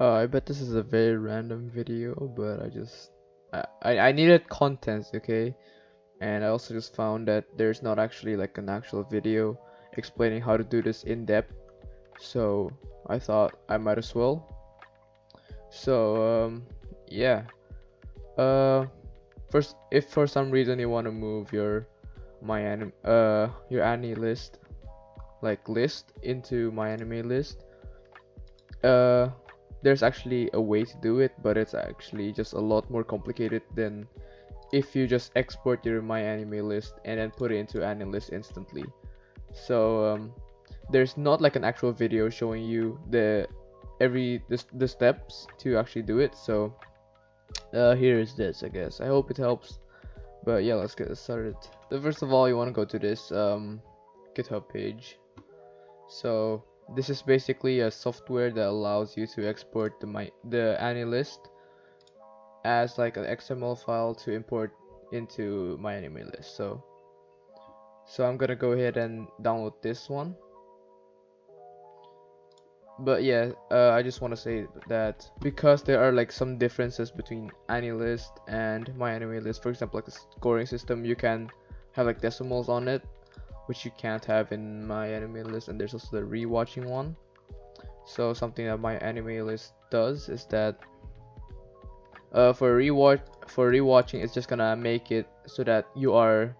I bet this is a very random video, but I needed content, okay? And I also just found that there's not actually like an actual video explaining how to do this in depth, so I thought I might as well. So yeah, first, if for some reason you want to move your AniList like list into MyAnimeList, there's actually a way to do it, but it's actually just a lot more complicated than if you just export your MyAnimeList and then put it into AniList instantly. So there's not like an actual video showing you the steps to actually do it. So here is this, I guess. I hope it helps, but yeah, let's get started. So first of all, you want to go to this GitHub page. So this is basically a software that allows you to export the AniList as like an XML file to import into MyAnimeList. So I'm gonna go ahead and download this one. But yeah, I just want to say that because there are like some differences between AniList and MyAnimeList, for example, like the scoring system, you can have like decimals on it, which you can't have in MyAnimeList, and there's also the rewatching one. So something that MyAnimeList does is that for rewatching, it's just gonna make it so that you are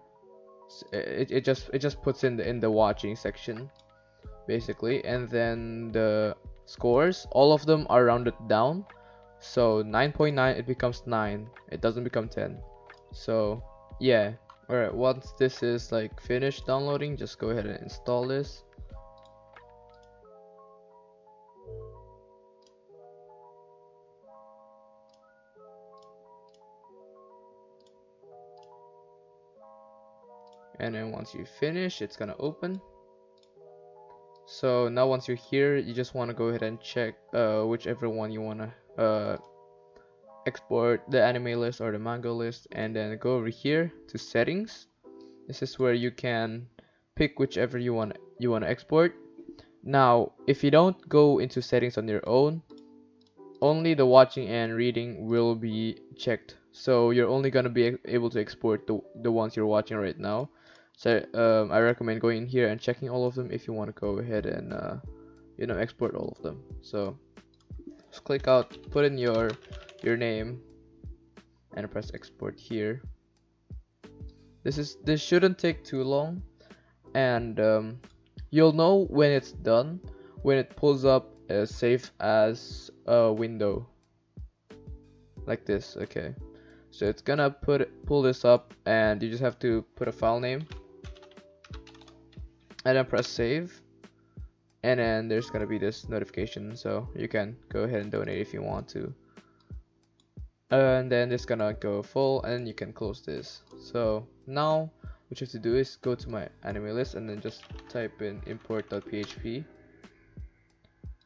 it just puts in the watching section, basically. And then the scores, all of them are rounded down, so 9.9 it becomes 9, it doesn't become 10. So yeah, alright, once this is like finished downloading, just go ahead and install this. And then once you finish, it's gonna open. So now once you're here, you just want to go ahead and check whichever one you want to export, the AnimeList or the Mango list, and then go over here to settings. This is where you can pick whichever you want to export. Now if you don't go into settings on your own, only the watching and reading will be checked, so you're only going to be able to export the ones you're watching right now. So I recommend going in here and checking all of them if you want to go ahead and you know, export all of them. So just click out, put in your name, and press export here. This shouldn't take too long, and you'll know when it's done when it pulls up a save as a window like this. Okay, so it's gonna pull this up, and you just have to put a file name. And then press save, and then there's gonna be this notification, so you can go ahead and donate if you want to. And then it's gonna go full, and you can close this. So now what you have to do is go to MyAnimeList and then just type in import.php,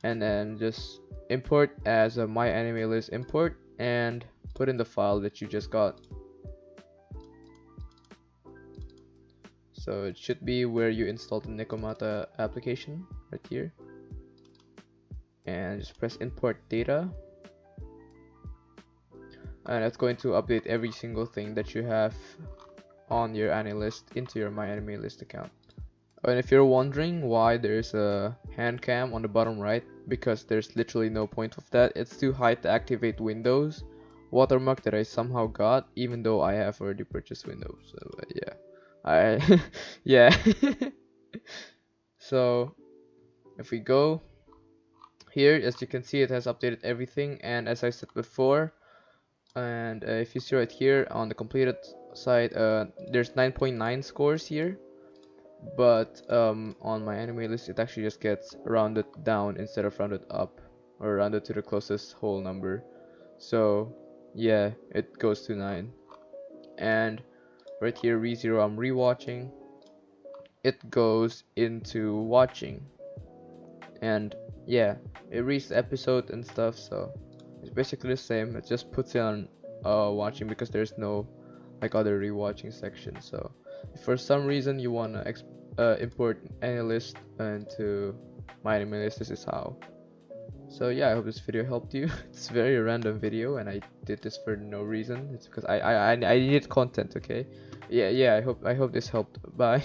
and then just import as a MyAnimeList import, and put in the file that you just got. So it should be where you installed the Nekomata application, right here. And just press import data. And it's going to update every single thing that you have on your AniList into your MyAnimeList account. And if you're wondering why there's a hand cam on the bottom right, because there's literally no point of that. It's to hide the activate Windows watermark that I somehow got, even though I have already purchased Windows. So yeah. Yeah. So if we go here, as you can see, it has updated everything, and as I said before, and if you see right here on the completed side, there's 9.9 scores here, but on MyAnimeList it actually just gets rounded down instead of rounded up, or rounded to the closest whole number. So yeah, it goes to 9. And right here, ReZero, I'm rewatching, it goes into watching, and yeah, it reads the episode and stuff. So it's basically the same, it just puts it on watching because there's no like other rewatching section. So if for some reason you want to import AniList into MyAnimeList, this is how. So yeah, I hope this video helped you. It's a very random video and I did this for no reason. It's because I needed content, okay? Yeah, I hope this helped. Bye.